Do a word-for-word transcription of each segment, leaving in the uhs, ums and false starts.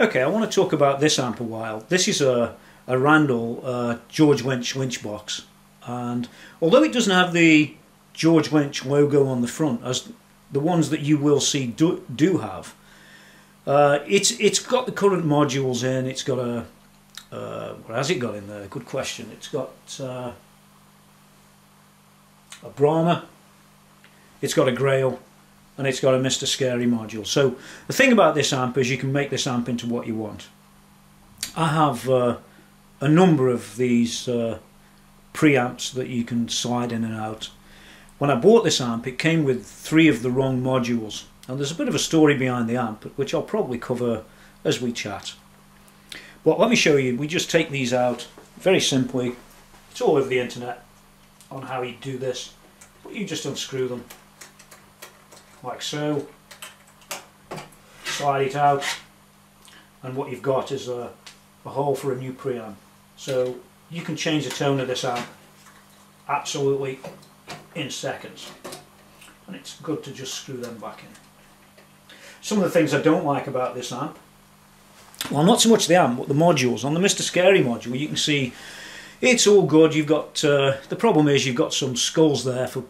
Okay, I want to talk about this amp a while. This is a, a Randall uh, George Lynch Lynchbox, and although it doesn't have the George Lynch logo on the front, as the ones that you will see do, do have, uh, it's it's got the current modules in. It's got a uh, what has it got in there? Good question. It's got uh, a Brahma, it's got a Grail, and it's got a Mister Scary module. So the thing about this amp is you can make this amp into what you want. I have uh, a number of these uh, preamps that you can slide in and out. When I bought this amp, it came with three of the wrong modules, and there's a bit of a story behind the amp, which I'll probably cover as we chat. But let me show you, we just take these out very simply. It's all over the internet on how you do this, but you just unscrew them. Like so, slide it out, and what you've got is a, a hole for a new preamp. So you can change the tone of this amp absolutely in seconds, and it's good to just screw them back in. Some of the things I don't like about this amp, well, not so much the amp but the modules. On the Mister Scary module you can see it's all good. You've got uh, the problem is you've got some skulls there for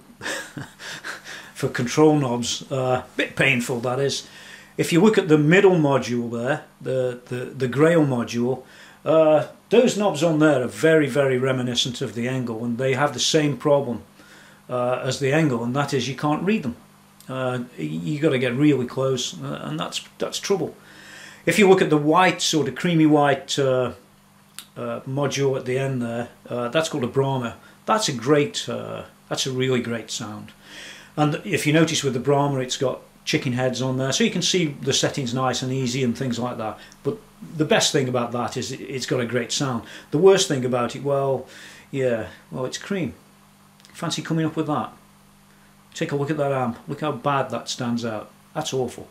for control knobs, uh, bit painful that is. If you look at the middle module there, the, the, the Grail module, uh, those knobs on there are very very reminiscent of the Engel, and they have the same problem uh, as the Engel, and that is you can't read them. Uh, you got to get really close, uh, and that's, that's trouble. If you look at the white, sort of creamy white uh, uh, module at the end there, uh, that's called a Brahma. That's a great, uh, that's a really great sound. And if you notice with the Brahma, it's got chicken heads on there, so you can see the settings nice and easy and things like that. But the best thing about that is it's got a great sound. The worst thing about it, well, yeah, well, it's cream. Fancy coming up with that? Take a look at that amp. Look how bad that stands out. That's awful.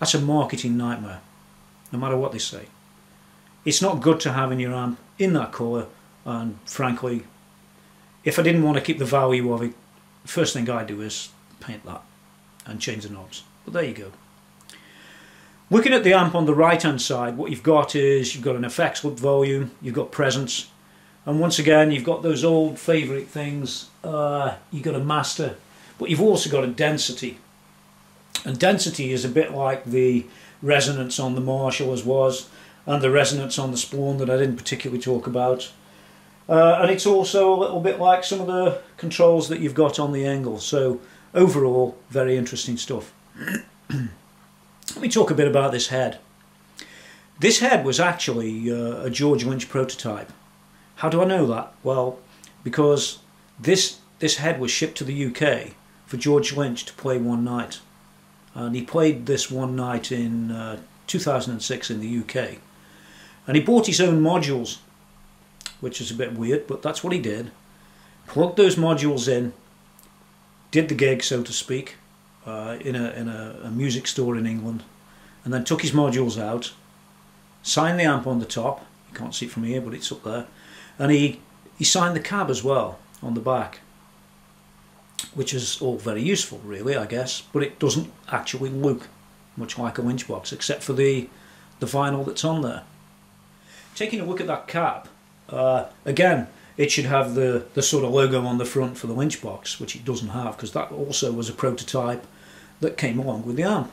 That's a marketing nightmare, no matter what they say. It's not good to have in your amp in that colour, and frankly, if I didn't want to keep the value of it, the first thing I do is paint that and change the knobs. But there you go. Looking at the amp on the right hand side, what you've got is you've got an effects loop volume, you've got presence, and once again you've got those old favourite things. Uh, you've got a master, but you've also got a density, and density is a bit like the resonance on the Marshall as was, and the resonance on the Spawn that I didn't particularly talk about. Uh, and it's also a little bit like some of the controls that you've got on the Engel. So overall, very interesting stuff. Let me talk a bit about this head. This head was actually uh, a George Lynch prototype. How do I know that? Well, because this, this head was shipped to the U K for George Lynch to play one night. And he played this one night in uh, two thousand six in the U K. And he bought his own modules, which is a bit weird, but that's what he did. Plugged those modules in, did the gig, so to speak, uh, in, a, in a, a music store in England, and then took his modules out, signed the amp on the top. You can't see it from here, but it's up there. And he, he signed the cab as well on the back, which is all very useful, really, I guess, but it doesn't actually look much like a Lynchbox, except for the, the vinyl that's on there. Taking a look at that cab, Uh, again, it should have the, the sort of logo on the front for the Lynchbox, which it doesn't have, because that also was a prototype that came along with the amp.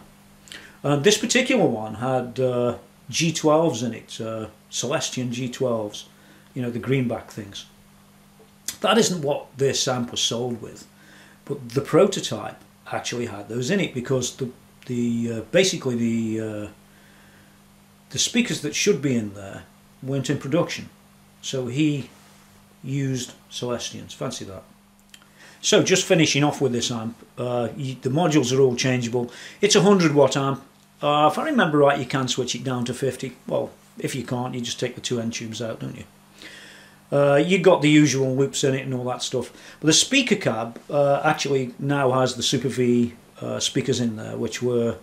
Uh, this particular one had uh, G twelves in it, uh, Celestion G twelves, you know, the greenback things. That isn't what this amp was sold with, but the prototype actually had those in it, because the, the uh, basically the, uh, the speakers that should be in there weren't in production. So he used Celestians. Fancy that. So just finishing off with this amp, uh, you, the modules are all changeable. It's a one hundred watt amp. Uh, if I remember right, you can switch it down to fifty. Well, if you can't, you just take the two end tubes out, don't you? Uh, you've got the usual loops in it and all that stuff. But the speaker cab uh, actually now has the Super V uh, speakers in there, which were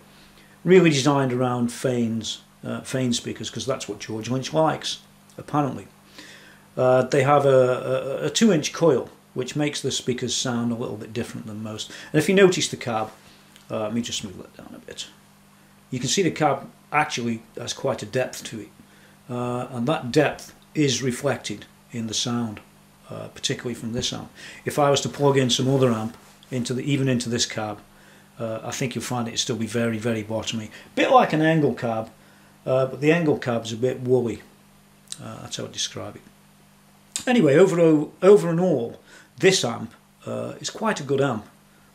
really designed around Fane's, uh, Fane speakers, because that's what George Lynch likes, apparently. Uh, they have a, a, a two inch coil, which makes the speakers sound a little bit different than most. And if you notice the cab, uh, let me just move that down a bit. You can see the cab actually has quite a depth to it, uh, and that depth is reflected in the sound, uh, particularly from this amp. If I was to plug in some other amp into the even into this cab, uh, I think you'll find it'd still be very very bottomy, bit like an angle cab, uh, but the angle cab's a bit woolly. Uh, that's how I describe it. Anyway, over over and all, this amp uh, is quite a good amp.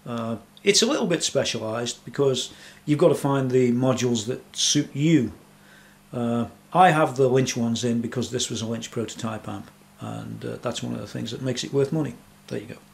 Uh, it's a little bit specialised because you've got to find the modules that suit you. Uh, I have the Lynch ones in because this was a Lynch prototype amp, and uh, that's one of the things that makes it worth money. There you go.